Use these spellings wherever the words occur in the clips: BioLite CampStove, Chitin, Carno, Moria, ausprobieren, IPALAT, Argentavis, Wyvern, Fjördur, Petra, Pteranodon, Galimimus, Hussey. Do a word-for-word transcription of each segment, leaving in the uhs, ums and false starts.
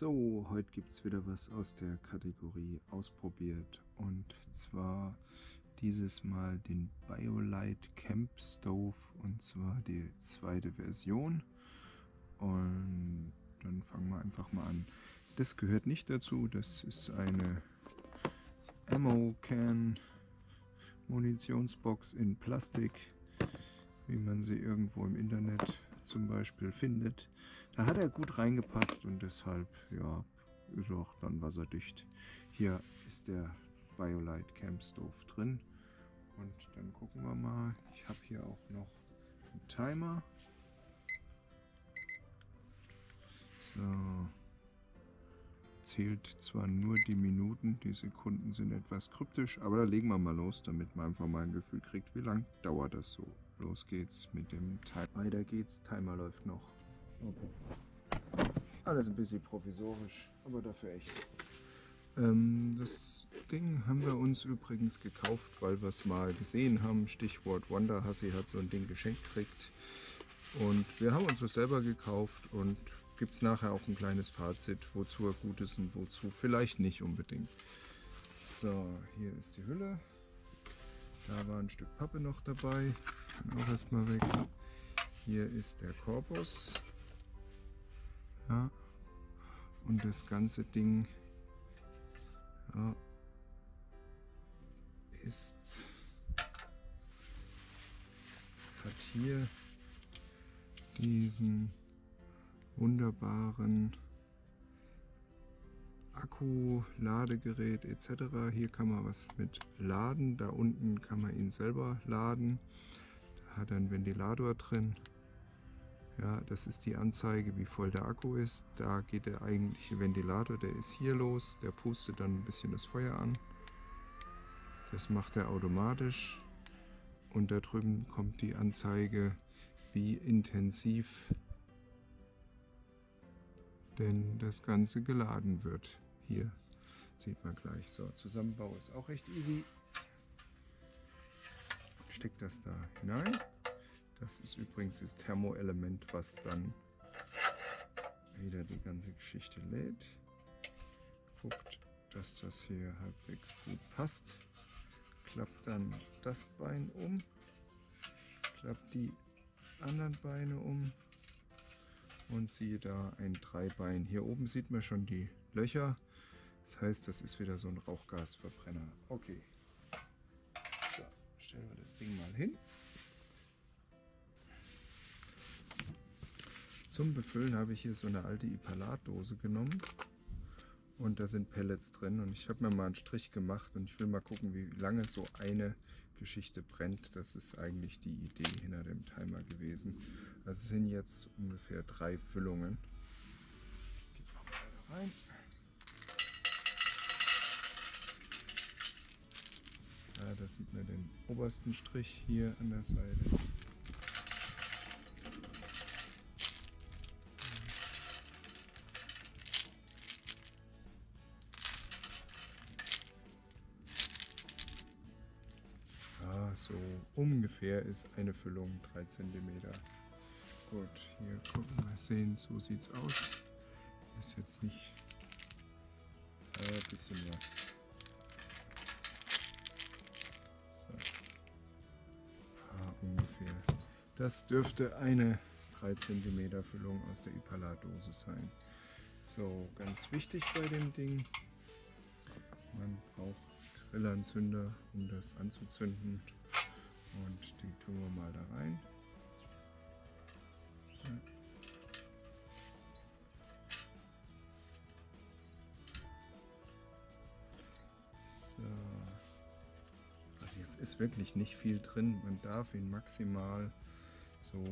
So, heute gibt es wieder was aus der Kategorie ausprobiert, und zwar dieses Mal den BioLite CampStove, und zwar die zweite Version. Und dann fangen wir einfach mal an. Das gehört nicht dazu, das ist eine Ammo-Can Munitionsbox in Plastik, wie man sie irgendwo im Internet zum Beispiel findet. Da hat er gut reingepasst und deshalb, ja, ist auch dann wasserdicht. Hier ist der BioLite CampStove drin und dann gucken wir mal. Ich habe hier auch noch einen Timer. So, zählt zwar nur die Minuten, die Sekunden sind etwas kryptisch, aber da legen wir mal los, damit man einfach mal ein Gefühl kriegt, wie lange dauert das so. Los geht's mit dem Timer. Weiter geht's, Timer läuft noch. Okay. Alles ein bisschen provisorisch, aber dafür echt. Ähm, das Ding haben wir uns übrigens gekauft, weil wir es mal gesehen haben. Stichwort Wonder, Hussey hat so ein Ding geschenkt gekriegt. Und wir haben uns das selber gekauft und gibt es nachher auch ein kleines Fazit, wozu er gut ist und wozu vielleicht nicht unbedingt. So, hier ist die Hülle. Da war ein Stück Pappe noch dabei, auch erstmal weg. Hier ist der Korpus, ja. Und das ganze Ding, ja, ist, hat hier diesen wunderbaren Akku, Ladegerät et cetera. Hier kann man was mit laden, da unten kann man ihn selber laden. Da hat er einen Ventilator drin. Ja, das ist die Anzeige, wie voll der Akku ist. Da geht der eigentliche Ventilator, der ist hier los, der pustet dann ein bisschen das Feuer an. Das macht er automatisch. Und da drüben kommt die Anzeige, wie intensiv denn das Ganze geladen wird. Hier sieht man gleich. So, Zusammenbau ist auch recht easy. Steckt das da hinein. Das ist übrigens das Thermoelement, was dann wieder die ganze Geschichte lädt. Guckt, dass das hier halbwegs gut passt. Klappt dann das Bein um. Klappt die anderen Beine um. Und siehe da, ein Dreibein. Hier oben sieht man schon die Löcher. Das heißt, das ist wieder so ein Rauchgasverbrenner. Okay. So, stellen wir das Ding mal hin. Zum Befüllen habe ich hier so eine alte IPALAT-Dose genommen. Und da sind Pellets drin. Und ich habe mir mal einen Strich gemacht. Und ich will mal gucken, wie lange so eine Geschichte brennt. Das ist eigentlich die Idee hinter dem Timer gewesen. Also es sind jetzt ungefähr drei Füllungen. Geht noch mal rein. Ja, da sieht man den obersten Strich hier an der Seite. So ungefähr ist eine Füllung drei Zentimeter. Gut, hier gucken wir, sehen, so sieht es aus. Ist jetzt nicht äh, ein bisschen was. So. Ah, ungefähr. Das dürfte eine drei Zentimeter Füllung aus der IPALAT-Dose sein. So, ganz wichtig bei dem Ding, man braucht Grillanzünder, um das anzuzünden, und die tun wir mal da rein. So. Also jetzt ist wirklich nicht viel drin, man darf ihn maximal so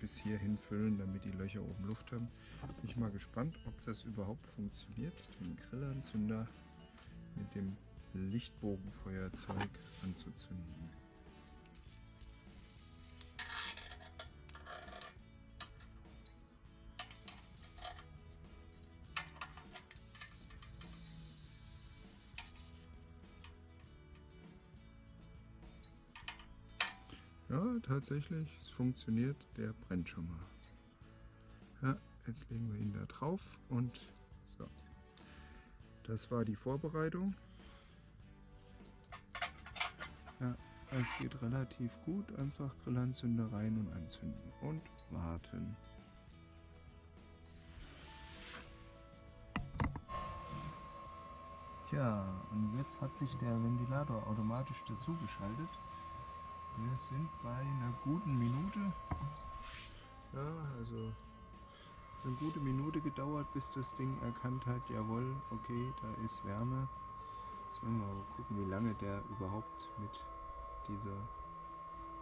bis hierhin füllen, damit die Löcher oben Luft haben. Ich bin mal gespannt, ob das überhaupt funktioniert, den Grillanzünder mit dem Lichtbogenfeuerzeug anzuzünden. Ja, tatsächlich, es funktioniert, der brennt schon mal. Ja, jetzt legen wir ihn da drauf und So. Das war die Vorbereitung. Ja, es geht relativ gut. Einfach Grillanzünder rein und anzünden und warten. Tja, und jetzt hat sich der Ventilator automatisch dazu geschaltet. Wir sind bei einer guten Minute. Ja, also eine gute Minute gedauert, bis das Ding erkannt hat, jawohl, okay, da ist Wärme. Jetzt wollen wir mal gucken, wie lange der überhaupt mit dieser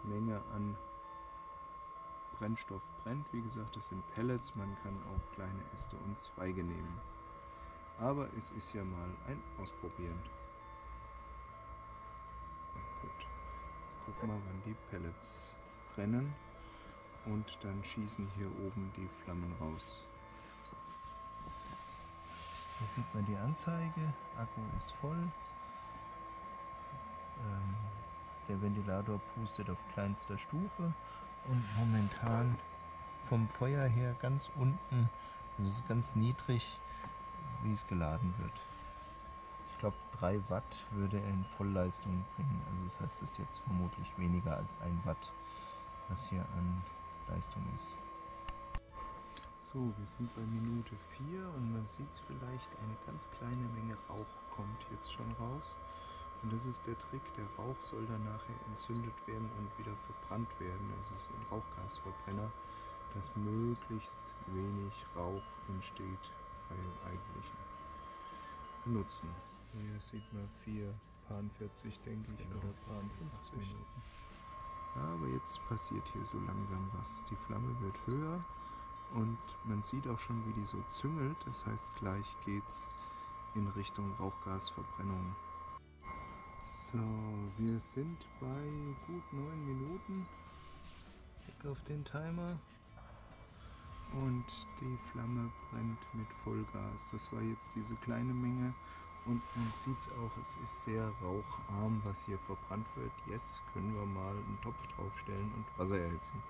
Menge an Brennstoff brennt. Wie gesagt, das sind Pellets, man kann auch kleine Äste und Zweige nehmen. Aber es ist ja mal ein Ausprobieren. Gut, jetzt gucken wir, wann die Pellets brennen. Und dann schießen hier oben die Flammen raus. Hier sieht man die Anzeige, Akku ist voll. Ähm, der Ventilator pustet auf kleinster Stufe. Und momentan vom Feuer her ganz unten, also es ist ganz niedrig, wie es geladen wird. Ich glaube drei Watt würde er in Vollleistung bringen, also das heißt, das ist jetzt vermutlich weniger als ein Watt, was hier an Leistung ist. So, wir sind bei Minute vier und man sieht es vielleicht, eine ganz kleine Menge Rauch kommt jetzt schon raus und das ist der Trick, der Rauch soll dann nachher entzündet werden und wieder verbrannt werden, also so ein Rauchgasverbrenner, dass möglichst wenig Rauch entsteht bei dem eigentlichen Nutzen. Hier sieht man vier Pan vierzig, denke ich, genau. Oder Pan fünfzig. Ja, aber jetzt passiert hier so langsam was. Die Flamme wird höher und man sieht auch schon, wie die so züngelt. Das heißt, gleich geht's in Richtung Rauchgasverbrennung. So, wir sind bei gut neun Minuten. Blick auf den Timer. Und die Flamme brennt mit Vollgas. Das war jetzt diese kleine Menge und man sieht es auch, es ist sehr raucharm, was hier verbrannt wird. Jetzt können wir mal einen Topf draufstellen und Wasser erhitzen.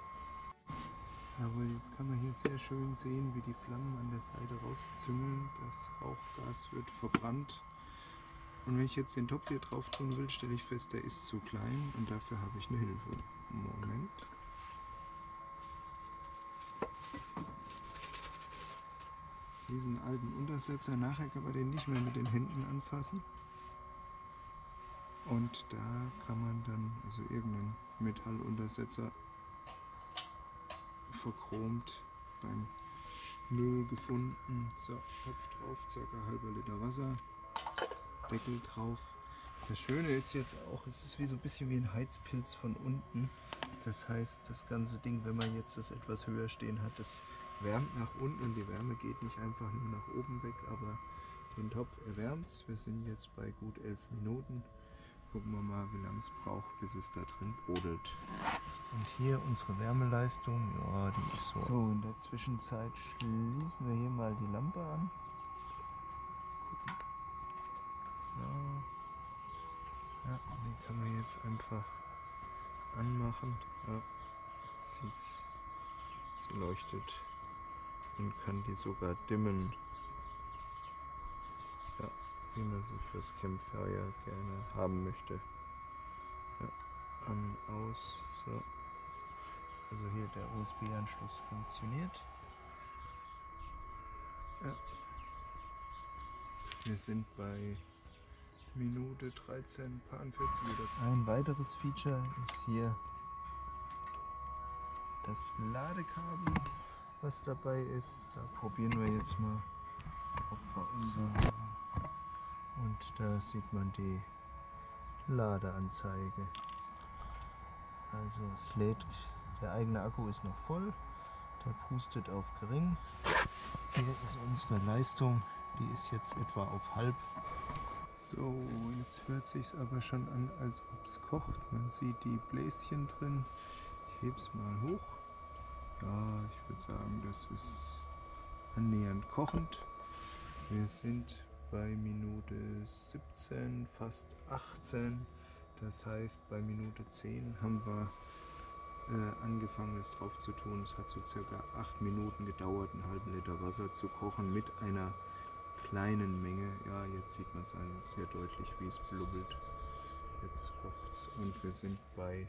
Jawohl, jetzt kann man hier sehr schön sehen, wie die Flammen an der Seite rauszüngeln. Das Rauchgas wird verbrannt. Und wenn ich jetzt den Topf hier drauf tun will, stelle ich fest, der ist zu klein und dafür habe ich eine Hilfe. Moment. Diesen alten Untersetzer, nachher kann man den nicht mehr mit den Händen anfassen. Und da kann man dann, also irgendeinen Metalluntersetzer verchromt beim Müll gefunden. So, Topf drauf, circa halber Liter Wasser, Deckel drauf. Das Schöne ist jetzt auch, es ist wie so ein bisschen wie ein Heizpilz von unten. Das heißt, das ganze Ding, wenn man jetzt das etwas höher stehen hat, das wärmt nach unten und die Wärme geht nicht einfach nur nach oben weg, aber den Topf erwärmt es. Wir sind jetzt bei gut elf Minuten. Gucken wir mal, wie lange es braucht, bis es da drin brodelt. Und hier unsere Wärmeleistung, ja, die ist so. So, in der Zwischenzeit schließen wir hier mal die Lampe an. So. Ja, die kann man jetzt einfach anmachen. Ja, sieht's. Sie leuchtet und kann die sogar dimmen. Ja, wie man sie fürs Campfire gerne haben möchte. Ja, an, aus, so. Also hier der U S B-Anschluss funktioniert. Ja. Wir sind bei Minute dreizehn, Pan vierzig wieder. Ein weiteres Feature ist hier das Ladekabel, was dabei ist. Da probieren wir jetzt mal, ob wir uns. Und da sieht man die Ladeanzeige. Also es lädt, der eigene Akku ist noch voll, der pustet auf gering. Hier ist unsere Leistung, die ist jetzt etwa auf halb. So, jetzt hört sich's aber schon an, als ob es kocht. Man sieht die Bläschen drin. Ich heb's mal hoch. Ja, ich würde sagen, das ist annähernd kochend. Wir sind bei Minute siebzehn, fast achtzehn. Das heißt, bei Minute zehn haben wir äh, angefangen, das drauf zu tun. Es hat so circa acht Minuten gedauert, einen halben Liter Wasser zu kochen mit einer kleinen Menge. Ja, jetzt sieht man es sehr deutlich, wie es blubbelt. Jetzt kocht es und wir sind bei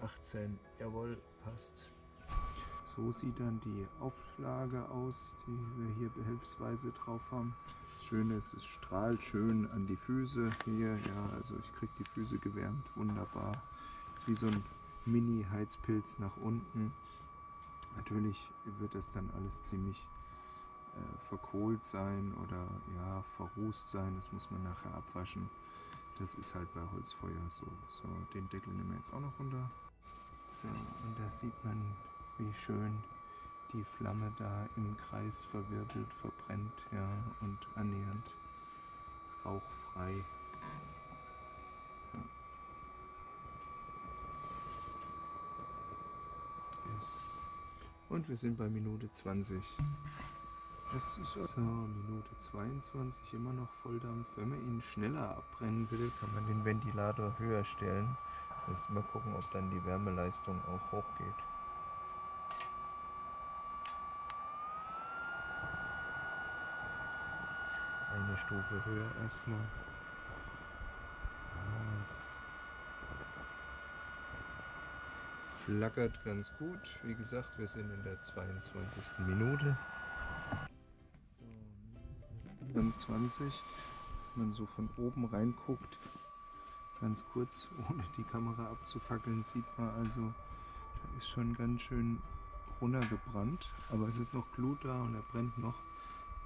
achtzehn. Jawohl, passt. So sieht dann die Auflage aus, die wir hier behelfsweise drauf haben. Das Schöne ist, es strahlt schön an die Füße hier. Ja, also ich kriege die Füße gewärmt, wunderbar. Ist wie so ein Mini-Heizpilz nach unten. Natürlich wird das dann alles ziemlich äh, verkohlt sein oder ja, verrußt sein. Das muss man nachher abwaschen. Das ist halt bei Holzfeuer so. So, den Deckel nehmen wir jetzt auch noch runter. So, und da sieht man, wie schön die Flamme da im Kreis verwirbelt, verbrennt, ja, und annähernd rauchfrei. Ja. Yes. Und wir sind bei Minute zwanzig. Das ist so, Minute zweiundzwanzig, immer noch Volldampf. Wenn man ihn schneller abbrennen will, kann man den Ventilator höher stellen. Muss mal gucken, ob dann die Wärmeleistung auch hochgeht. Eine Stufe höher erstmal. Das flackert ganz gut. Wie gesagt, wir sind in der zweiundzwanzigsten Minute. zwanzig. Wenn man so von oben reinguckt, ganz kurz, ohne die Kamera abzufackeln, sieht man also, da ist schon ganz schön runtergebrannt. Aber es ist noch Glut da und er brennt noch.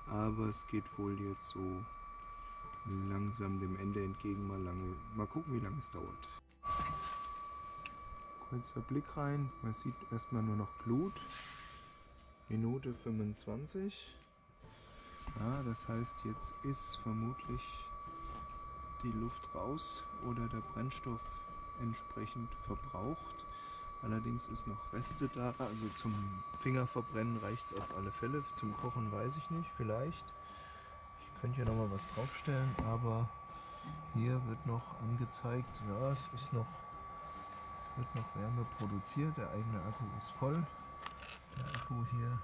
Aber es geht wohl jetzt so langsam dem Ende entgegen. Mal lange, mal gucken, wie lange es dauert. Kurzer Blick rein, man sieht erstmal nur noch Glut. Minute fünfundzwanzig. Ja, das heißt, jetzt ist vermutlich die Luft raus oder der Brennstoff entsprechend verbraucht. Allerdings ist noch Reste da, also zum Fingerverbrennen reicht es auf alle Fälle. Zum Kochen weiß ich nicht, vielleicht. Ich könnte ja noch mal was draufstellen, aber hier wird noch angezeigt, ja, es ist noch, es wird noch Wärme produziert. Der eigene Akku ist voll. Der Akku hier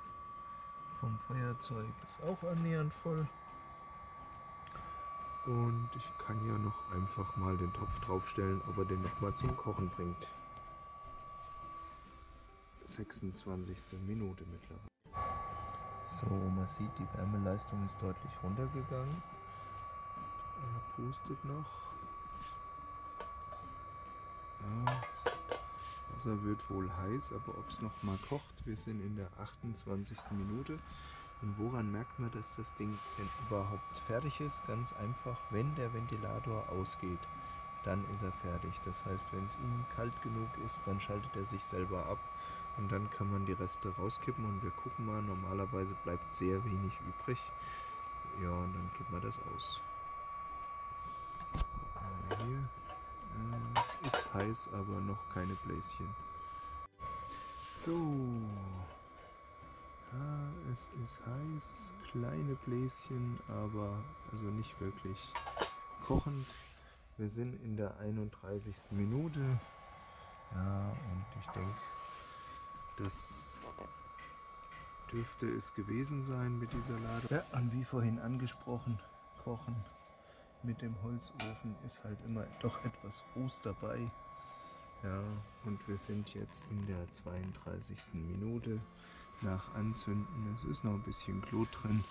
vom Feuerzeug ist auch annähernd voll. Und ich kann ja noch einfach mal den Topf draufstellen, ob er den noch mal zum Kochen bringt. sechsundzwanzigste Minute mittlerweile. So, man sieht, die Wärmeleistung ist deutlich runtergegangen. Er pustet noch. Ja, Wasser wird wohl heiß, aber ob es noch mal kocht, wir sind in der achtundzwanzigsten Minute. Und woran merkt man, dass das Ding denn überhaupt fertig ist? Ganz einfach, wenn der Ventilator ausgeht, dann ist er fertig. Das heißt, wenn es ihm kalt genug ist, dann schaltet er sich selber ab und dann kann man die Reste rauskippen und wir gucken mal, normalerweise bleibt sehr wenig übrig. Ja, und dann kippen wir das aus. Hier. Es ist heiß, aber noch keine Bläschen. So, ja, es ist heiß, kleine Bläschen, aber also nicht wirklich kochend. Wir sind in der einunddreißigsten Minute, ja, und ich denke, das dürfte es gewesen sein mit dieser Ladung. Ja, und wie vorhin angesprochen, kochen mit dem Holzofen ist halt immer doch etwas Ruß dabei. Ja, und wir sind jetzt in der zweiunddreißigsten Minute nach Anzünden. Es ist noch ein bisschen Glut drin.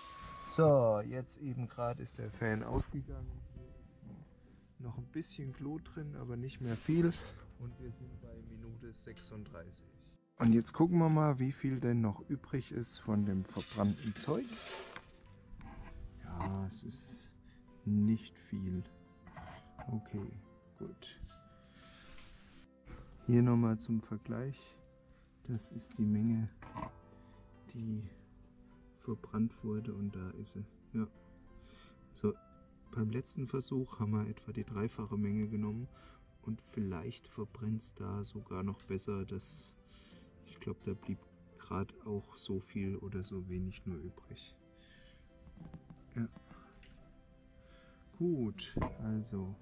So, jetzt eben gerade ist der Fan ausgegangen. Noch ein bisschen Glut drin, aber nicht mehr viel. Und wir sind bei Minute sechsunddreißig. Und jetzt gucken wir mal, wie viel denn noch übrig ist von dem verbrannten Zeug. Ja, es ist nicht viel. Okay, gut. Hier nochmal zum Vergleich. Das ist die Menge, die verbrannt wurde und da ist sie. Ja. So. Beim letzten Versuch haben wir etwa die dreifache Menge genommen und vielleicht verbrennt es da sogar noch besser. Das, ich glaube, da blieb gerade auch so viel oder so wenig nur übrig. Ja. Gut, also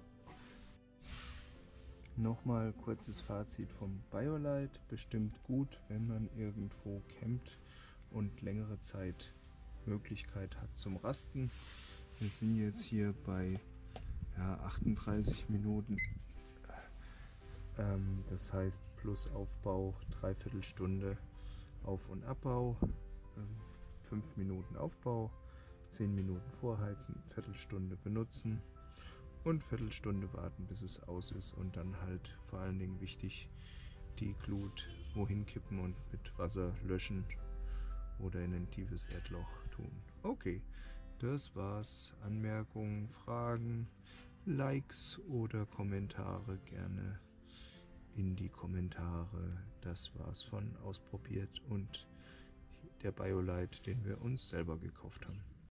nochmal kurzes Fazit vom BioLite. Bestimmt gut, wenn man irgendwo campt und längere Zeit Möglichkeit hat zum Rasten. Wir sind jetzt hier bei ja, achtunddreißig Minuten, ähm, das heißt plus Aufbau dreiviertel Stunde Auf- und Abbau, fünf Minuten Aufbau, zehn Minuten vorheizen, Viertelstunde benutzen und Viertelstunde warten, bis es aus ist, und dann halt vor allen Dingen wichtig, die Glut wohin kippen und mit Wasser löschen oder in ein tiefes Erdloch tun. Okay, das war's. Anmerkungen, Fragen, Likes oder Kommentare gerne in die Kommentare. Das war's von Ausprobiert und der BioLite, den wir uns selber gekauft haben.